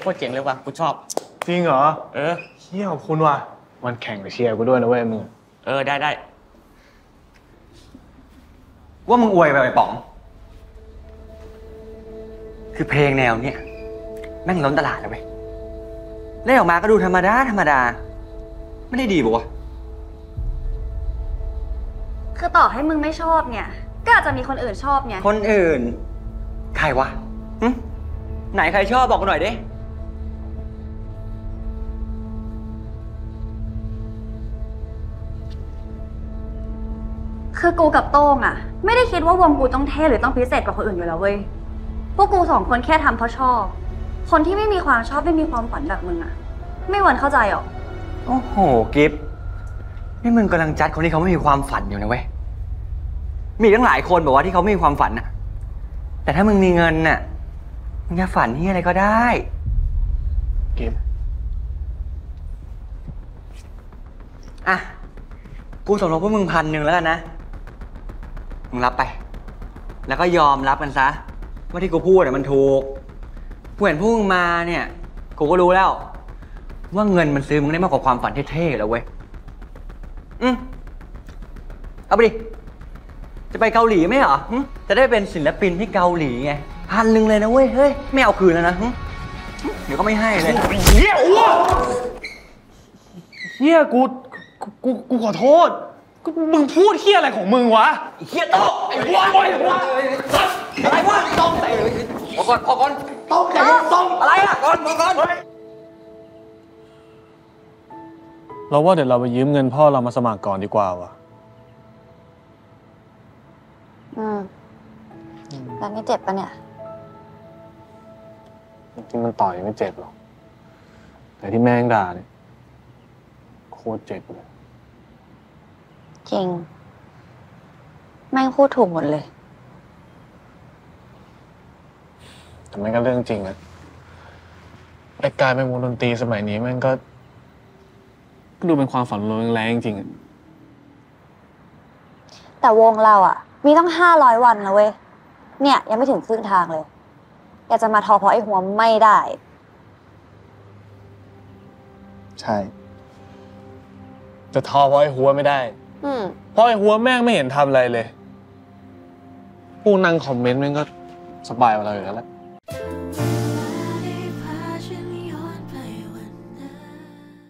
โคตรเจ๋งเลยว่ะกูชอบจริงเหรอเออเชี่ยขอบคุณว่ะมันแข่งไปเชียร์กูด้วยนะเว้ยมึงเออได้ว่ามึงอวยไปไอ้ป๋องคือเพลงแนวเนี้ยแม่งล้นตลาดแล้วเว้ยเล่นออกมาก็ดูธรรมดาไม่ได้ดีป่ะวะคือต่อให้มึงไม่ชอบเนี่ยก็อาจจะมีคนอื่นชอบเนี่ยคนอื่นใครวะไหนใครชอบบอกหน่อยดิคือกูกับโต้งอ่ะไม่ได้คิดว่าวงกูต้องเท่หรือต้องพิเศษกว่าคนอื่นอยู่แล้วเว้ยพวกกูสองคนแค่ทำเพราะชอบคนที่ไม่มีความชอบไม่มีความฝันแบบมึงอ่ะไม่หวนเข้าใจหรอโอ้โหกิฟนี่มึงกำลังจัดคนที่เขาไม่มีความฝันอยู่นะเว้ยมีตั้งหลายคนบอกว่าที่เขาไม่มีความฝันอ่ะแต่ถ้ามึงมีเงินน่ะมึงจะฝันที่อะไรก็ได้กิฟอ่ะกูสมรบพวกมึง1,000แล้วกันนะมึงรับไปแล้วก็ยอมรับกันซะว่าที่กูพูดมันถูกกูเห็นพวกมึงมาเนี่ยกูก็รู้แล้วว่าเงินมันซื้อมึงได้มากกว่าความฝันเท่ๆแล้วเว้ยเอาไปดิจะไปเกาหลีไหมเหรอจะได้เป็นศิลปินที่เกาหลีไง1,000เลยนะเว้ยเฮ้ยไม่เอาคืนแล้วนะเดี๋ยวก็ไม่ให้เลยเฮียกูขอโทษมึงพูดเฮี้ยอะไรของมึงวะเฮี้ยโต๊ะไอ้วัวอะไรวะต้องใส่เลยพอก่อนต้องใส่ต้องอะไรอ่ะก่อนเราว่าเดี๋ยวเราไปยืมเงินพ่อเรามาสมัครก่อนดีกว่าวะแล้วไม่เจ็บปะเนี่ยจริงมันต่อยไม่เจ็บหรอกแต่ที่แม่งด่าเนี่ยโคตรเจ็บเลยจริงแม่งพูดถูกหมดเลยแต่มันก็เรื่องจริงนะแต่การเป็นวงดนตรีสมัยนี้แม่งก็ดูเป็นความฝันแรงจริงแต่วงเราอ่ะมีต้อง500 วันนะเว้ยเนี่ยยังไม่ถึงครึ่งทางเลยอยากจะมาทอเพราะไอ้หัวไม่ได้ใช่จะทอเพราะไอ้หัวไม่ได้เพราะไอ้หัวแม่งไม่เห็นทำอะไรเลยผู้นั่งคอมเมนต์แม่งก็สบายกว่าเราอยู่แล้ว